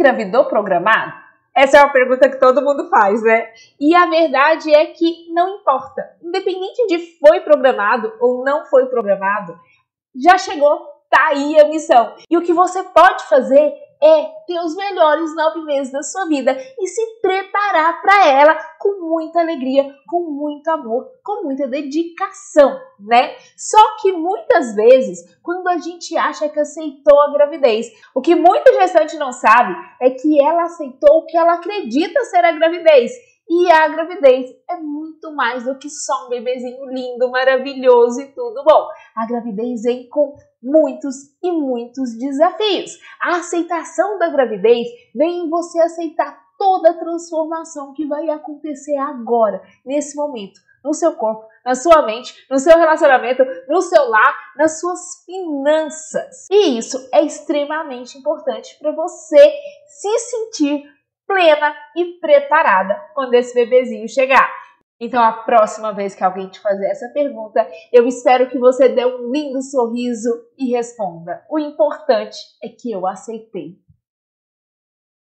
engravidou programado? Essa é uma pergunta que todo mundo faz, né? E a verdade é que não importa. Independente de foi programado ou não foi programado, já chegou, tá aí a missão. E o que você pode fazer é ter os melhores 9 meses da sua vida e se preparar para ela com muita alegria, com muito amor, com muita dedicação, né? Só que muitas vezes, quando a gente acha que aceitou a gravidez, o que muita gestante não sabe é que ela aceitou o que ela acredita ser a gravidez. E a gravidez é muito mais do que só um bebezinho lindo, maravilhoso e tudo bom. A gravidez vem com muitos e muitos desafios. A aceitação da gravidez vem em você aceitar toda a transformação que vai acontecer agora, nesse momento, no seu corpo, na sua mente, no seu relacionamento, no seu lar, nas suas finanças. E isso é extremamente importante para você se sentir plena e preparada quando esse bebezinho chegar. Então, a próxima vez que alguém te fazer essa pergunta, eu espero que você dê um lindo sorriso e responda: o importante é que eu aceitei.